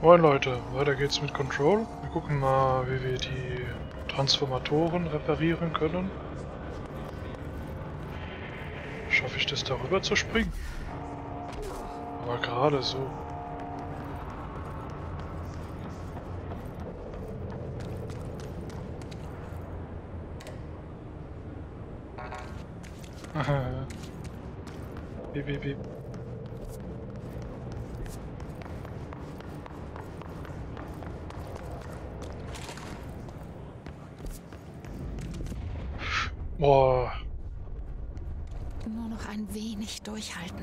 Moin Leute, weiter geht's mit Control. Wir gucken mal, wie wir die Transformatoren reparieren können. Schaffe ich das, darüber zu springen? Aber gerade so. Bip, bip, bip. Boah. Nur noch ein wenig durchhalten.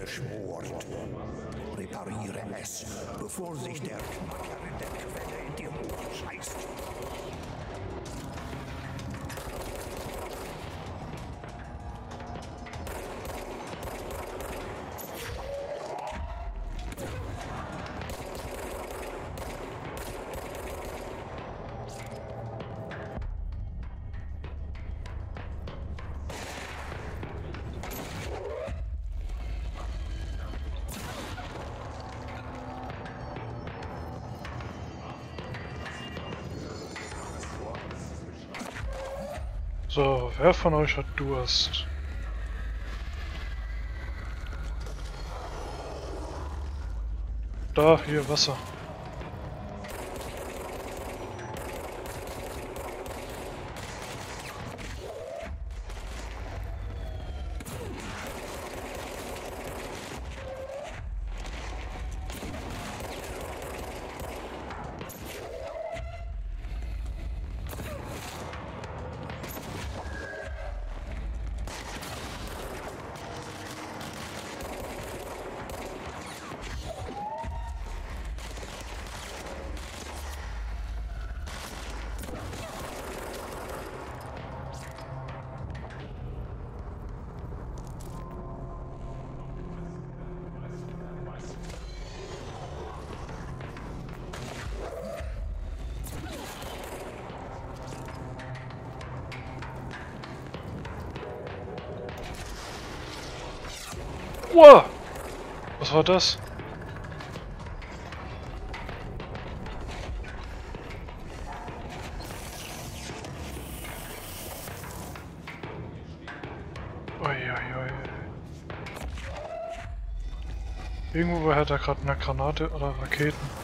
Geschworen. Repariere es, bevor sich der Knacker in der Quelle in dir hochscheißt. So, wer von euch hat Durst? Da, hier, Wasser. Wow. Was war das? Oi, oi, oi. Irgendwo hat er gerade eine Granate oder Raketen.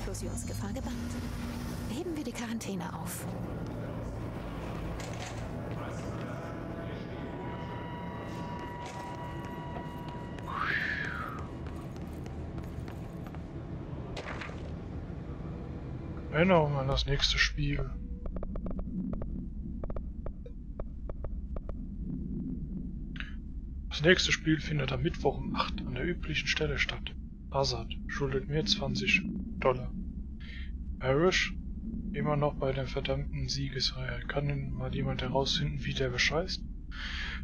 Explosionsgefahr gebannt. Heben wir die Quarantäne auf. Erinnerung an das nächste Spiel. Das nächste Spiel findet am Mittwoch um 8 Uhr an der üblichen Stelle statt. Azad schuldet mir $20. Parrish? Immer noch bei der verdammten Siegesreihe. Kann denn mal jemand herausfinden, wie der bescheißt?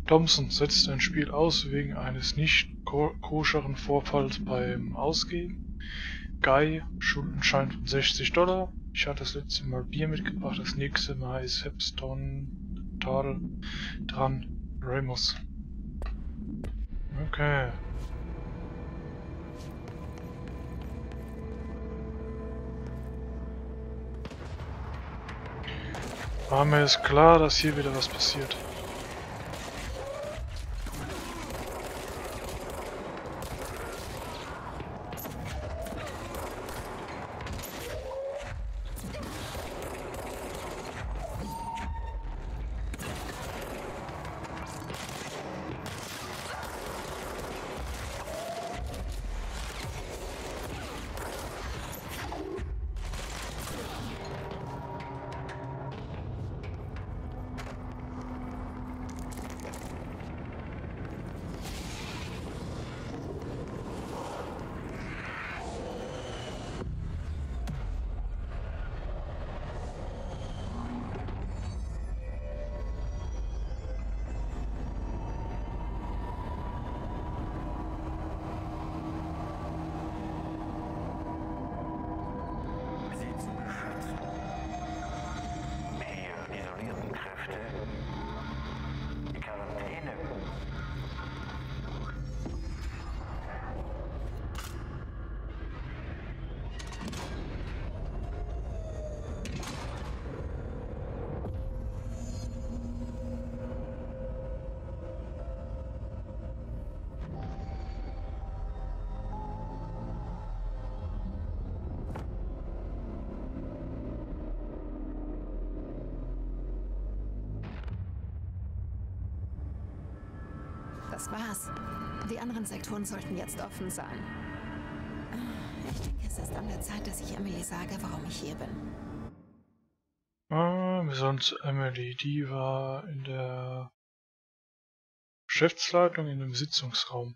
Thompson setzt ein Spiel aus wegen eines nicht koscheren Vorfalls beim Ausgeben. Guy, Schuldenschein von $60. Ich hatte das letzte Mal Bier mitgebracht, das nächste Mal ist Hepstone dran. Ramos. Okay. War mir jetzt klar, dass hier wieder was passiert. Das war's. Die anderen Sektoren sollten jetzt offen sein. Ich denke, es ist an der Zeit, dass ich Emily sage, warum ich hier bin. Wir sollen zu Emily. Die war in der Geschäftsleitung in einem Sitzungsraum.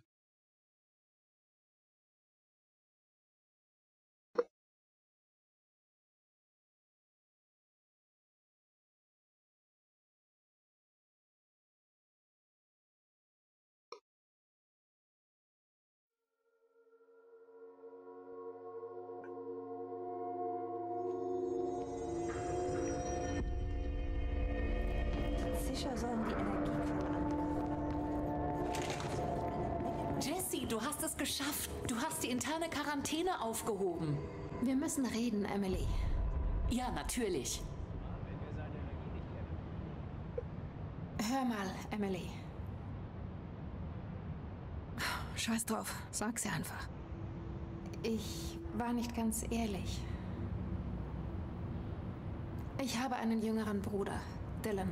Jesse, du hast es geschafft. Du hast die interne Quarantäne aufgehoben. Wir müssen reden, Emily. Ja, natürlich. Hör mal, Emily. Scheiß drauf, sag's ihr einfach. Ich war nicht ganz ehrlich. Ich habe einen jüngeren Bruder, Dylan.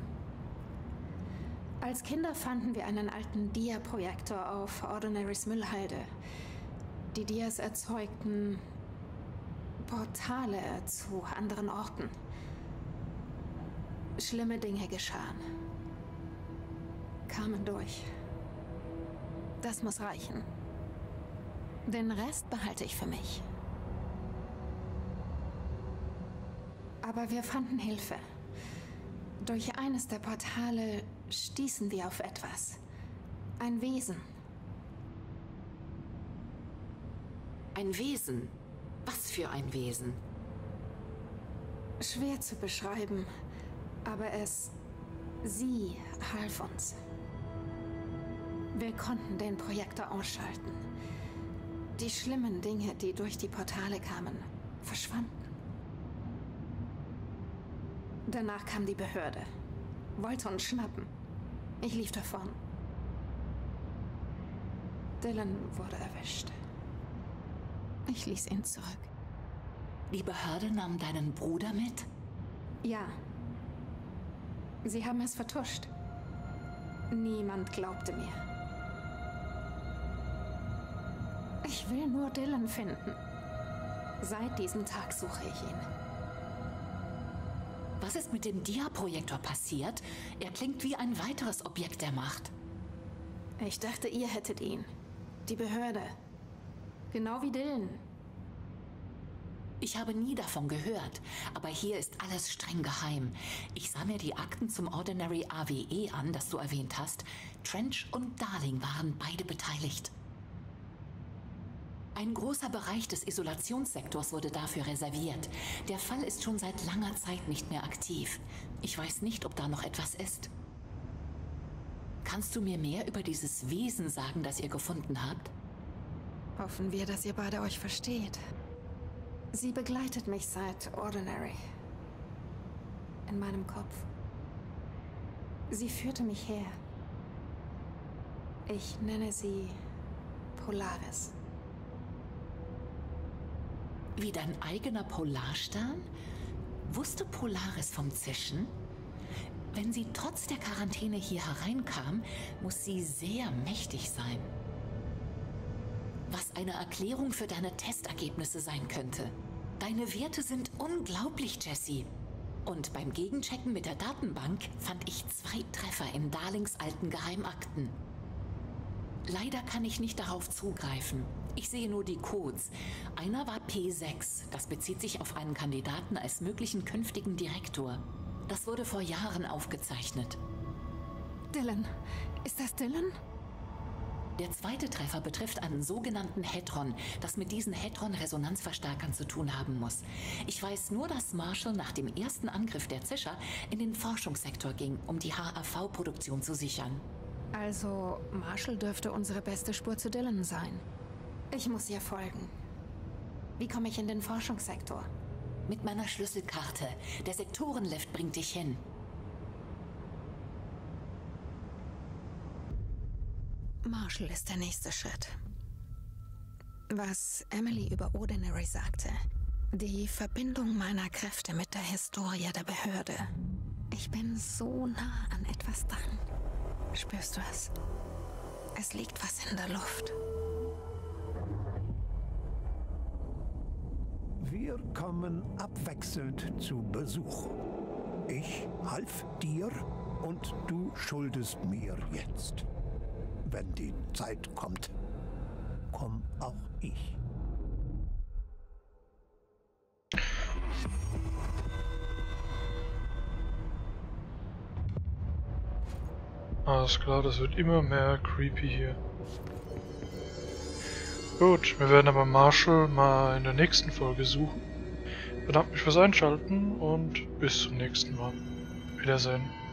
Als Kinder fanden wir einen alten Dia-Projektor auf Ordinaries Müllhalde. Die Dias erzeugten Portale zu anderen Orten. Schlimme Dinge geschahen. Kamen durch. Das muss reichen. Den Rest behalte ich für mich. Aber wir fanden Hilfe. Durch eines der Portale stießen wir auf etwas. Ein Wesen. Ein Wesen? Was für ein Wesen? Schwer zu beschreiben, aber sie half uns. Wir konnten den Projektor ausschalten. Die schlimmen Dinge, die durch die Portale kamen, verschwanden. Danach kam die Behörde. Wollte uns schnappen. Ich lief davon. Dylan wurde erwischt. Ich ließ ihn zurück. Die Behörde nahm deinen Bruder mit? Ja. Sie haben es vertuscht. Niemand glaubte mir. Ich will nur Dylan finden. Seit diesem Tag suche ich ihn. Was ist mit dem Dia-Projektor passiert? Er klingt wie ein weiteres Objekt der Macht. Ich dachte, ihr hättet ihn. Die Behörde. Genau wie Dylan. Ich habe nie davon gehört, aber hier ist alles streng geheim. Ich sah mir die Akten zum Ordinary AWE an, das du erwähnt hast. Trench und Darling waren beide beteiligt. Ein großer Bereich des Isolationssektors wurde dafür reserviert. Der Fall ist schon seit langer Zeit nicht mehr aktiv. Ich weiß nicht, ob da noch etwas ist. Kannst du mir mehr über dieses Wesen sagen, das ihr gefunden habt? Hoffen wir, dass ihr beide euch versteht. Sie begleitet mich seit Ordinary. In meinem Kopf. Sie führte mich her. Ich nenne sie Polaris. Wie dein eigener Polarstern? Wusste Polaris vom Zischen? Wenn sie trotz der Quarantäne hier hereinkam, muss sie sehr mächtig sein. Was eine Erklärung für deine Testergebnisse sein könnte. Deine Werte sind unglaublich, Jesse. Und beim Gegenchecken mit der Datenbank fand ich 2 Treffer in Darlings alten Geheimakten. Leider kann ich nicht darauf zugreifen. Ich sehe nur die Codes. Einer war P6. Das bezieht sich auf einen Kandidaten als möglichen künftigen Direktor. Das wurde vor Jahren aufgezeichnet. Dylan. Ist das Dylan? Der 2. Treffer betrifft einen sogenannten Hedron, das mit diesen Hedron-Resonanzverstärkern zu tun haben muss. Ich weiß nur, dass Marshall nach dem ersten Angriff der Zischer in den Forschungssektor ging, um die HAV-Produktion zu sichern. Also, Marshall dürfte unsere beste Spur zu Dylan sein. Ich muss ihr folgen. Wie komme ich in den Forschungssektor? Mit meiner Schlüsselkarte. Der Sektorenlift bringt dich hin. Marshall ist der nächste Schritt. Was Emily über Ordinary sagte, die Verbindung meiner Kräfte mit der Historie der Behörde. Ich bin so nah an etwas dran. Spürst du es? Es liegt was in der Luft. Wir kommen abwechselnd zu Besuch. Ich half dir und du schuldest mir jetzt. Wenn die Zeit kommt, komm auch ich. Alles klar, das wird immer mehr creepy hier. Gut, wir werden aber Marshall mal in der nächsten Folge suchen. Bedankt mich fürs Einschalten und bis zum nächsten Mal. Wiedersehen.